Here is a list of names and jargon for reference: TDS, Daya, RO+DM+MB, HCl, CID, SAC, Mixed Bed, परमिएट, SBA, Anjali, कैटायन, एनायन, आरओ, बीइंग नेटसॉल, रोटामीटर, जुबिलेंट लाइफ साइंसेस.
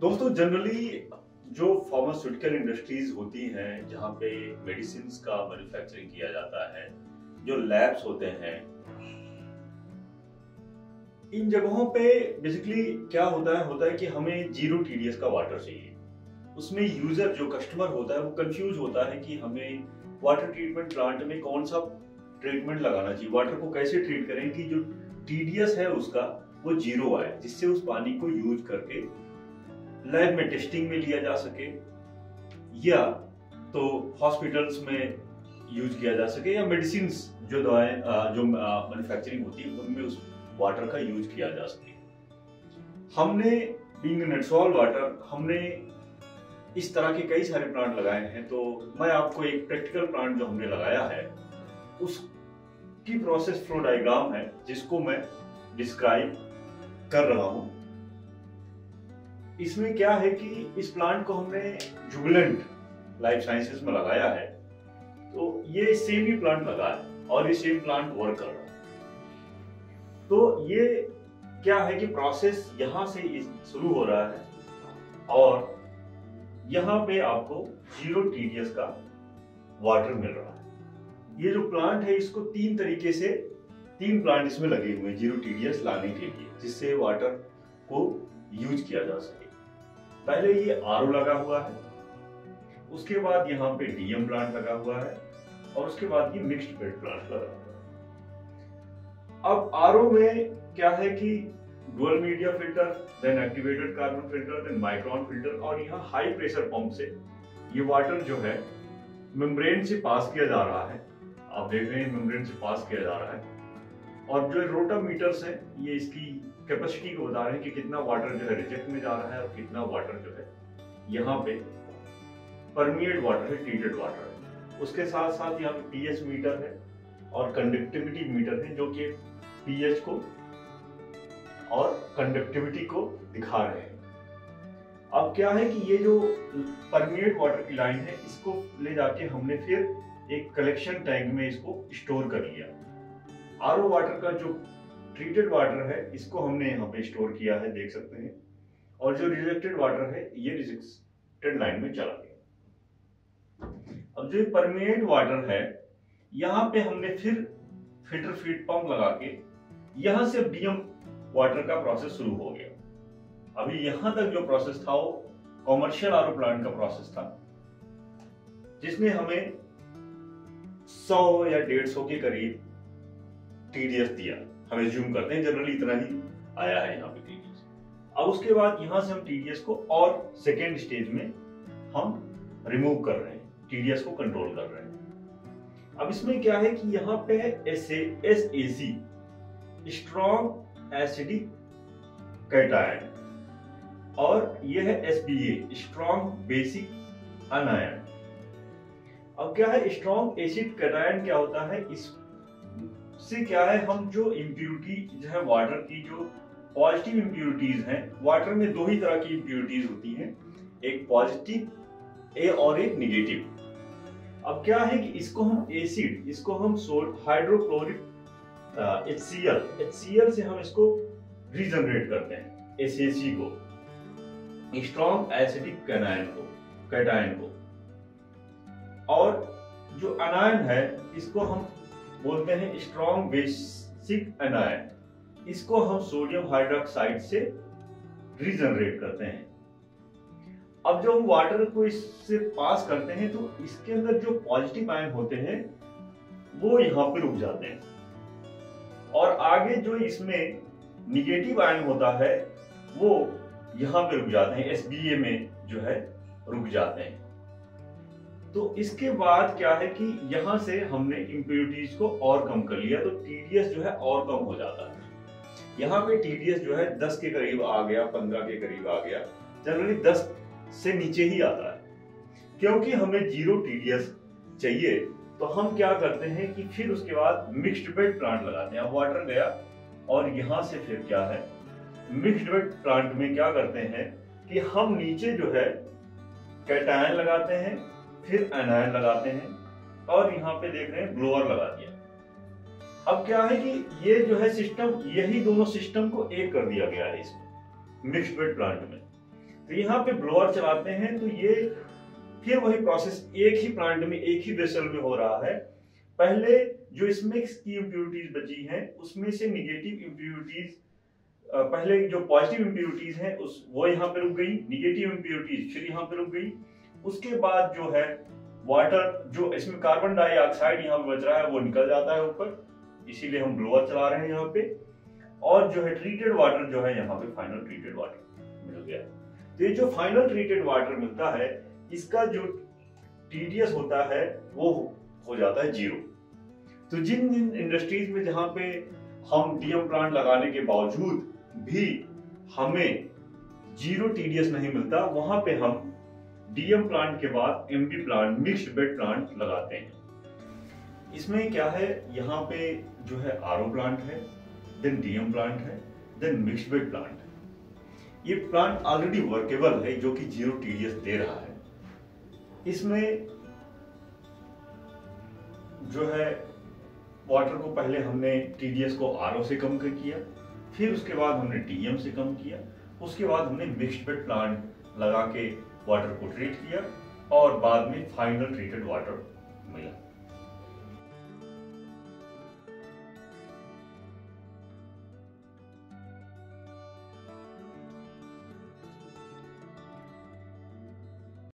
दोस्तों जनरली जो pharmaceutical industries होती हैं जहाँ पे मेडिसिन का मैन्युफैक्चरिंग किया जाता है, जो लैब्स होते हैं, इन जगहों पे बेसिकली क्या होता है कि हमें जीरो टीडीएस का वाटर चाहिए। उसमें यूजर जो कस्टमर होता है वो कंफ्यूज होता है कि हमें वाटर ट्रीटमेंट प्लांट में कौन सा ट्रीटमेंट लगाना चाहिए, वाटर को कैसे ट्रीट करें कि जो टीडीएस है उसका वो जीरो आए, जिससे उस पानी को यूज करके लैब में टेस्टिंग में लिया जा सके या तो हॉस्पिटल्स में यूज किया जा सके या मेडिसिन जो दवाएं जो मैन्युफैक्चरिंग होती है उनमें उस वाटर का यूज किया जा सके। हमने बीइंग नेटसॉल वाटर हमने इस तरह के कई सारे प्लांट लगाए हैं, तो मैं आपको एक प्रैक्टिकल प्लांट जो हमने लगाया है उसकी प्रोसेस फ्लो डायग्राम है जिसको मैं डिस्क्राइब कर रहा हूं। इसमें क्या है कि इस प्लांट को हमने जुबिलेंट लाइफ साइंसेस में लगाया है, तो ये सेम ही प्लांट लगा है और ये सेम प्लांट वर्क कर रहा है। तो ये क्या है कि प्रोसेस यहाँ से शुरू हो रहा है और यहाँ पे आपको जीरो टीडीएस का वाटर मिल रहा है। ये जो प्लांट है इसको तीन प्लांट इसमें लगे हुए हैं जीरो टीडीएस लाने के लिए, जिससे वाटर को यूज किया जा सके। पहले ये आरओ लगा हुआ है, उसके बाद यहाँ पे डीएम प्लांट लगा हुआ है और उसके बाद ये मिक्स्ड बेड प्लांट लगा हुआ है। अब आरओ में क्या है कि dual media filter, then activated carbon filter, then micron filter और यहाँ हाई प्रेशर पंप से ये वाटर जो है मेम्ब्रेन से पास किया जा रहा है। आप देख रहे हैं मेम्ब्रेन से पास किया जा रहा है और जो रोटामीटर्स है ये इसकी कैपेसिटी को बता रहे हैं कि कितना वाटर जो है रिजेक्ट में जा रहा है और कितना वाटर जो है यहाँ पे परमिएट वाटर है, ट्रीटेड वाटर है। उसके साथ साथ यहाँ पे पीएच मीटर है और कंडक्टिविटी मीटर है जो कि पीएच को और कंडक्टिविटी को दिखा रहे हैं। अब क्या है कि ये जो परमिएट वाटर की लाइन है इसको ले जाके हमने फिर एक कलेक्शन टैंक में इसको स्टोर कर लिया। आरओ वाटर का जो ट्रीटेड वाटर है इसको हमने यहाँ पे स्टोर किया है, देख सकते हैं, और जो रिजेक्टेड वाटर है ये रिजेक्टेड लाइन में चला गया। अब जो परमिएट वाटर है यहाँ पे हमने फिर फिल्टर फीड पंप लगा के यहाँ से डीएम वाटर का प्रोसेस शुरू हो गया। अभी यहाँ तक जो प्रोसेस था वो कॉमर्शियल आरओ प्लांट का प्रोसेस था, जिसमें हमें 100 या 150 के करीब टीडीएस दिया। हम एज्यूम करते हैं जनरली इतना ही आया है यहाँ पे टीडीएस। अब उसके बाद यहाँ से हम टीडीएस को और सेकेंड स्टेज में हम रिमूव कर रहे हैं, टीडीएस को कंट्रोल कर रहे हैं। अब इसमें क्या है कि यहाँ पे SAC स्ट्रॉन्ग एसिडिक कैटायन और ये है SBA स्ट्रॉन्ग बेसिक अनायन। अब क्या है स्ट्रॉन्ग एसिड कैटायन क्या होता है, इससे क्या है हम जो इम्प्यूरिटी जो है वाटर की जो पॉजिटिव इम्प्यूरिटीज हैं, वाटर में दो ही तरह की इम्प्यूरिटीज होती हैं, एक पॉजिटिव और एक निगेटिव। अब क्या है कि इसको हम एसिड, इसको हम सोल्ट हाइड्रोक्लोरिक HCl से हम इसको रीजनरेट करते हैं, SAC को, स्ट्रॉन्ग एसिडिक कैटायन को, और जो अनायन है इसको हम बोलते हैं स्ट्रॉन्ग बेसिक अनायन, इसको हम सोडियम हाइड्रोक्साइड से रीजनरेट करते हैं। अब जब हम वाटर को इससे पास करते हैं तो इसके अंदर जो पॉजिटिव आयन होते हैं वो यहाँ पे रुक जाते हैं और आगे जो इसमें निगेटिव आयन होता है वो यहाँ पे रुक जाते हैं, SBA में जो है रुक जाते हैं। तो इसके बाद क्या है कि यहाँ से हमने इम्प्योरिटीज को और कम कर लिया, तो टीडीएस जो है और कम हो जाता है। यहाँ पे टीडीएस जो है 10 के करीब आ गया, 15 के करीब आ गया, जनरली 10 से नीचे ही आता है। क्योंकि हमें जीरो टीडीएस चाहिए तो हम क्या करते हैं कि फिर उसके बाद मिक्स्ड बेड प्लांट लगाते हैं। अब वाटर गया और यहाँ से फिर क्या है मिक्स्ड बेड प्लांट में क्या करते हैं कि हम नीचे जो है कैटायन लगाते हैं, फिर एनायन लगाते हैं और यहाँ पे देख रहे हैं ब्लोअर लगा दिया। अब क्या है कि ये जो है सिस्टम, यही दोनों सिस्टम को एक कर दिया गया है इसमें मिक्स्ड बेड प्लांट में। तो यहाँ पे ब्लोअर चलाते हैं तो ये फिर वही प्रोसेस एक ही प्लांट में एक ही वेसल में हो रहा है। पहले जो इसमें की इम्प्यूरिटीज बची हैं उसमें से निगेटिव इम्प्यूरिटीज, पहले जो पॉजिटिव इम्प्यूरिटीज हैं उस वो यहाँ पे रुक गई, निगेटिव इम्प्यूरिटीज फिर यहाँ पे रुक गई। उसके बाद जो है वाटर, जो इसमें कार्बन डाइऑक्साइड यहाँ पे बच रहा है वो निकल जाता है ऊपर, इसीलिए हम ब्लोअर चला रहे हैं यहाँ पे। और जो है ट्रीटेड वाटर जो है यहाँ पे फाइनल ट्रीटेड वाटर मिल गया। तो ये जो फाइनल ट्रीटेड वाटर मिलता है इसका जो टीडीएस होता है वो हो जाता है 0। तो जिन जिन इंडस्ट्रीज में जहाँ पे हम डीएम प्लांट लगाने के बावजूद भी हमें 0 टीडीएस नहीं मिलता वहां पे हम डीएम प्लांट के बाद MB plant mixed bed plant लगाते हैं। इसमें क्या है, यहाँ पे जो है आरओ प्लांट है, देन डीएम प्लांट है, देन मिक्स्ड बेड प्लांट है। ये प्लांट ऑलरेडी वर्केबल है जो कि 0 टीडीएस दे रहा है। इसमें जो है वाटर को पहले हमने टीडीएस को आरओ से कम किया, फिर उसके बाद हमने डीएम से कम किया, उसके बाद हमने मिक्स्ड बेड प्लांट लगा के वाटर को ट्रीट किया और बाद में फाइनल ट्रीटेड वाटर मिला।